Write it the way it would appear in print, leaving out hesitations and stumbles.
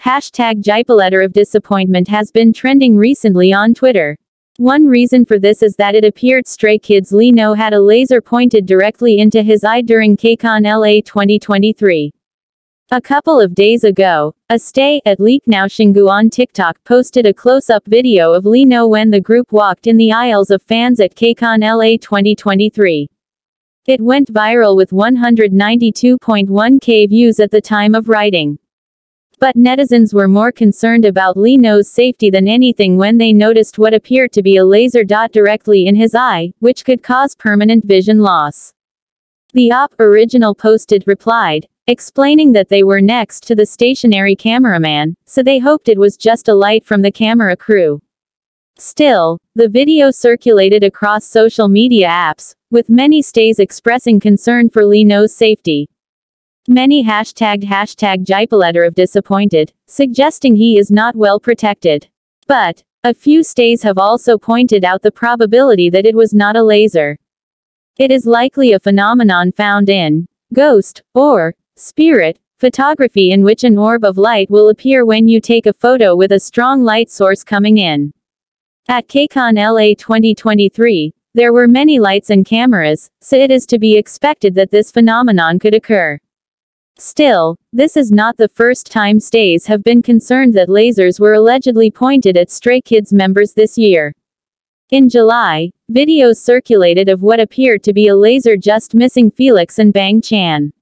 Hashtag JYP letter of disappointment has been trending recently on Twitter. One reason for this is that it appeared Stray Kids' Lee Minho had a laser pointed directly into his eye during KCON LA 2023. A couple of days ago, a Stay at Lee Minho Shingu on TikTok posted a close-up video of Lee Minho when the group walked in the aisles of fans at KCON LA 2023. It went viral with 192.1k views at the time of writing. But netizens were more concerned about Lee Minho's safety than anything when they noticed what appeared to be a laser dot directly in his eye, which could cause permanent vision loss. The OP original posted replied, explaining that they were next to the stationary cameraman, so they hoped it was just a light from the camera crew. Still, the video circulated across social media apps, with many Stays expressing concern for Lee Minho's safety. Many hashtagged JYP letter of disappointed, suggesting he is not well protected. But a few Stays have also pointed out the probability that it was not a laser. It is likely a phenomenon found in ghost or spirit photography, in which an orb of light will appear when you take a photo with a strong light source coming in. At KCON LA 2023, there were many lights and cameras, so it is to be expected that this phenomenon could occur. Still, this is not the first time Stays have been concerned that lasers were allegedly pointed at Stray Kids members this year. In July, videos circulated of what appeared to be a laser just missing Felix and Bang Chan.